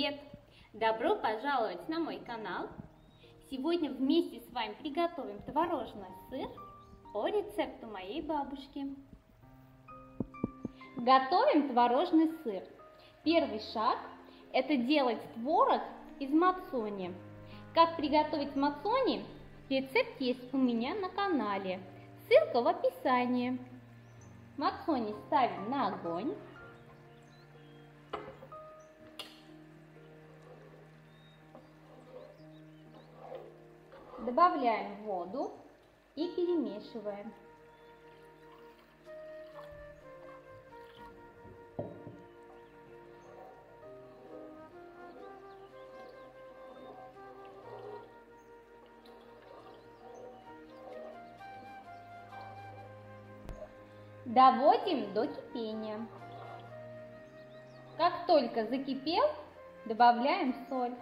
Привет! Добро пожаловать на мой канал! Сегодня вместе с вами приготовим творожный сыр по рецепту моей бабушки. Готовим творожный сыр. Первый шаг – это делать творог из мацони. Как приготовить мацони? Рецепт есть у меня на канале. Ссылка в описании. Мацони ставим на огонь. Добавляем воду и перемешиваем. Доводим до кипения. Как только закипел, добавляем соль.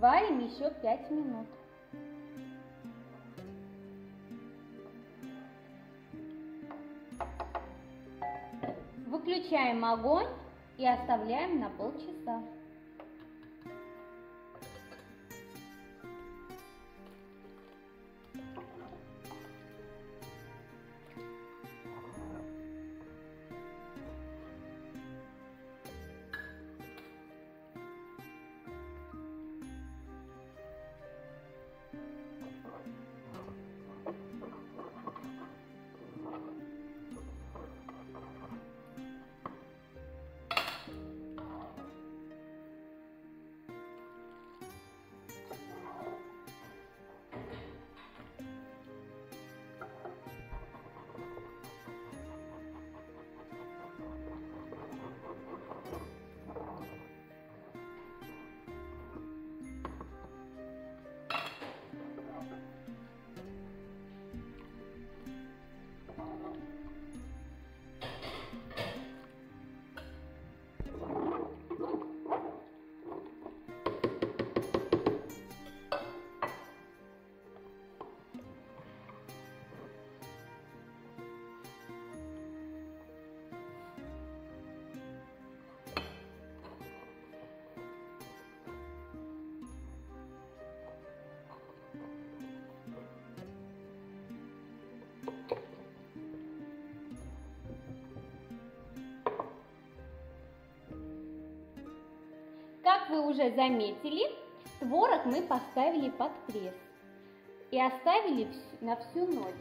Варим еще 5 минут. Выключаем огонь и оставляем на полчаса. Как вы уже заметили, творог мы поставили под пресс и оставили на всю ночь.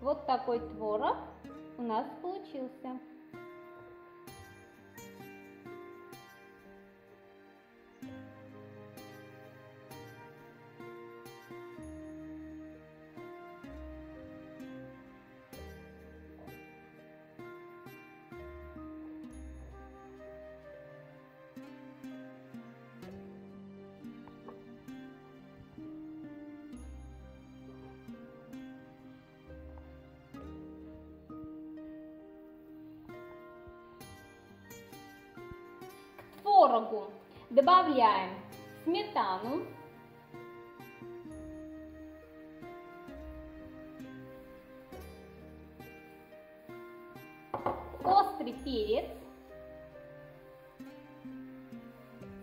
Вот такой творог у нас получился. К творогу добавляем сметану, острый перец,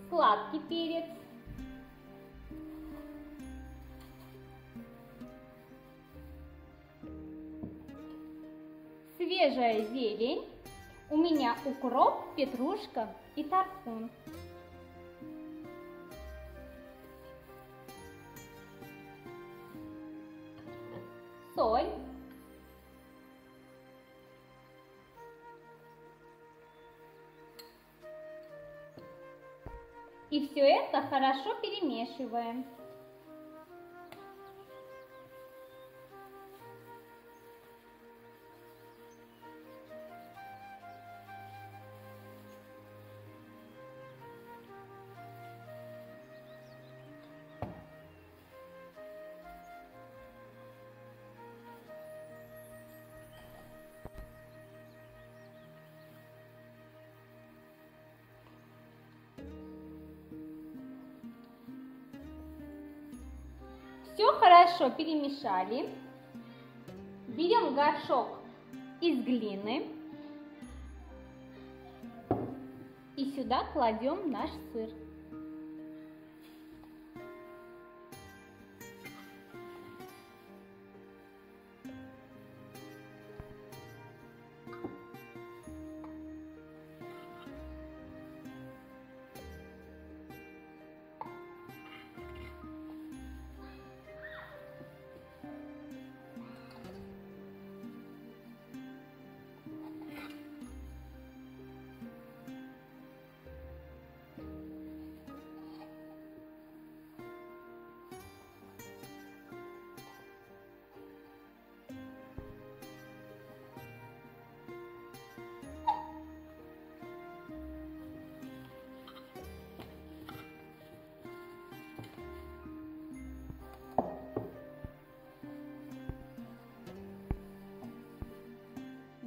сладкий перец, свежая зелень. У меня укроп, петрушка и тархун. Соль. И все это хорошо перемешиваем. Все хорошо перемешали. Берем горшок из глины и сюда кладем наш сыр.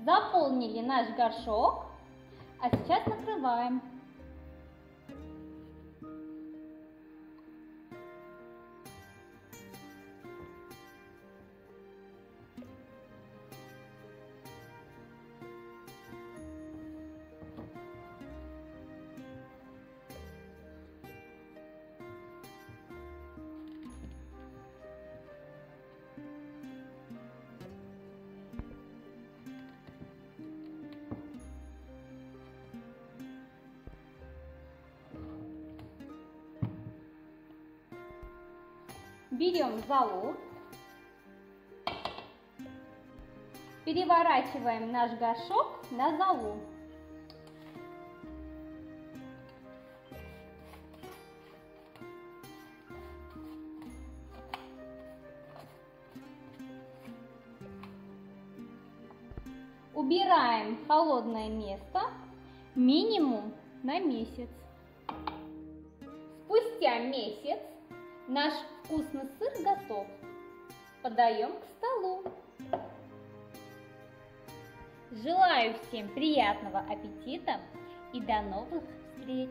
Заполнили наш горшок, а сейчас накрываем. Берем золу, переворачиваем наш горшок на золу. Убираем в холодное место минимум на месяц. Спустя месяц наш вкусный сыр готов. Подаем к столу. Желаю всем приятного аппетита и до новых встреч!